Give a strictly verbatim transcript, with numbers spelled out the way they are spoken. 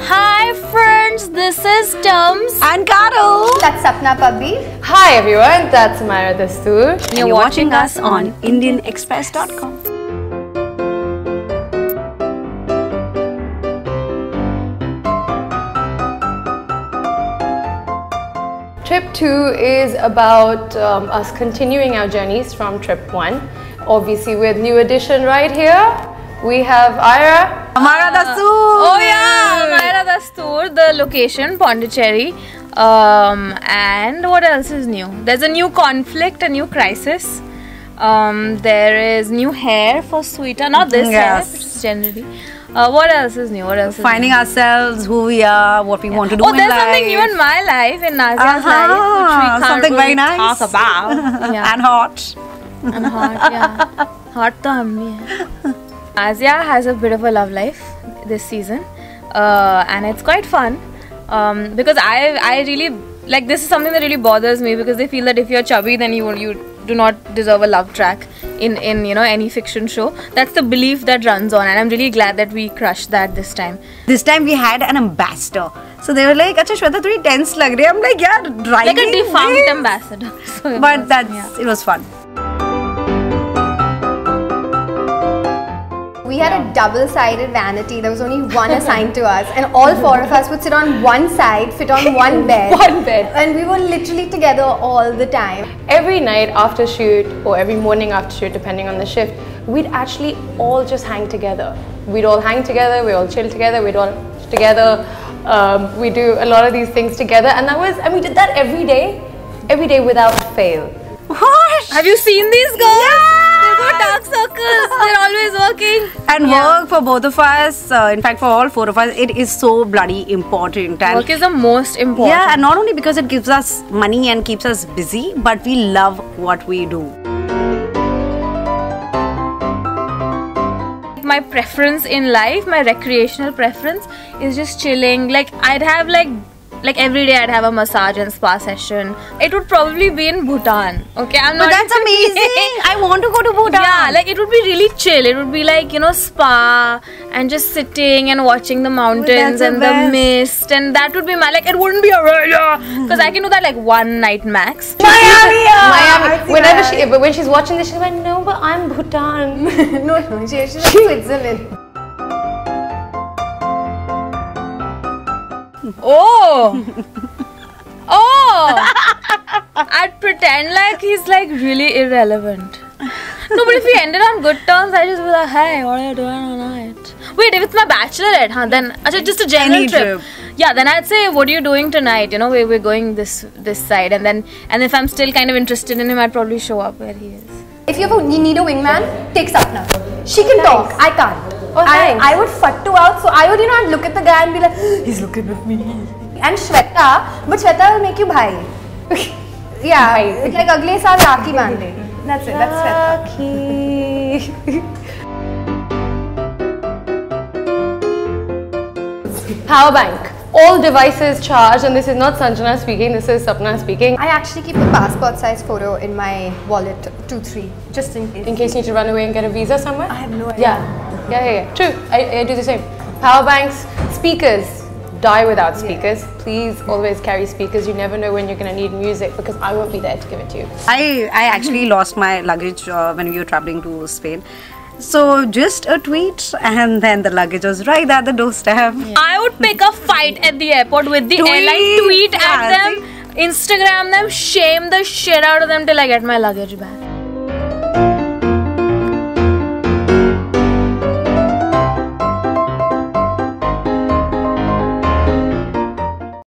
Hi friends, this is Tums and Karo. That's Sapna Pabbi. Hi everyone, that's Amyra Dastur. And you're watching, watching us on Indian Express dot com. Trip two is about um, us continuing our journeys from trip one. Obviously with new addition right here, we have Ira. Amyra Dastur! Oh yeah! Amyra Dastur, the location, Pondicherry. Um, and what else is new? There's a new conflict, a new crisis. Um, there is new hair for Shweta, not this yes. hair, it's generally. Uh, what else is new? What else? Is Finding new? ourselves, who we are, what we yeah. want to do. Oh, there's in something life. new in my life, in Nazia's uh-huh. life, which we can't something really very nice. talk about. Yeah. And hot. And hot, yeah. Hot to humni hai. Nazia has a bit of a love life this season, uh, and it's quite fun um, because I I really like this is something that really bothers me because they feel that if you're chubby, then you you do not deserve a love track. In, in you know any fiction show. That's the belief that runs on, and I'm really glad that we crushed that this time. This time we had an ambassador. So they were like, "Acha Shweta, you are tense lag rahi." I'm like, "Yeah, driving." Like a defunct this. ambassador. So but was, that's yeah. it was fun. We had yeah. a double-sided vanity. There was only one assigned to us, and all four of us would sit on one side, fit on one bed. One bed. And we were literally together all the time. Every night after shoot, or every morning after shoot, depending on the shift, we'd actually all just hang together. We'd all hang together, we'd all chill together, we'd all together. Um, we do a lot of these things together, and that was, and we did that every day, every day without fail. What? Have you seen these girls? Yeah! Dark circles, they're always working. And yeah. work for both of us, uh, in fact for all four of us, it is so bloody important. And work is the most important. Yeah, and not only because it gives us money and keeps us busy, but we love what we do. My preference in life, my recreational preference is just chilling. Like I'd have like Like every day I'd have a massage and spa session. It would probably be in Bhutan. Okay, I'm not. But that's amazing. I want to go to Bhutan. Yeah, like it would be really chill. It would be like, you know, spa and just sitting and watching the mountains and the mist, and that would be my, like it wouldn't be a because I can do that like one night max. Miami! Miami. Whenever she but when she's watching this, she's like, no, but I'm Bhutan. No, no, she's like Switzerland. Oh! Oh! I'd pretend like he's like really irrelevant. No, but if we ended on good terms, I just be like, hey, what are you doing tonight? Wait, if it's my bachelorette, huh? Then actually just a general Any trip. trip. Yeah, then I'd say, what are you doing tonight? You know, we're going this this side, and then and if I'm still kind of interested in him, I'd probably show up where he is. If you ever need a wingman, take Sapna. She can nice. talk. I can't. Oh, I, I would fattu out, so I would, you know, I'd look at the guy and be like, he's looking at me. And Shweta, but Shweta will make you bhai. Yeah, bhai. It's like agle saal Rakhi Mande. That's it, that's Shweta. Power bank. All devices charged, and this is not Sanjana speaking, this is Sapna speaking. I actually keep a passport size photo in my wallet, two three, just in case. In case you need to run away and get a visa somewhere? I have no idea. Yeah. Yeah, yeah, yeah. True. I, I do the same. Power banks, speakers. Die without speakers. Yeah. Please always carry speakers. You never know when you're gonna need music because I won't be there to give it to you. I I actually lost my luggage uh, when we were traveling to Spain. So just a tweet, and then the luggage was right at the doorstep. Yeah. I would pick a fight at the airport with the tweet. airline. Tweet yeah. at them, Instagram them, shame the shit out of them till I get my luggage back.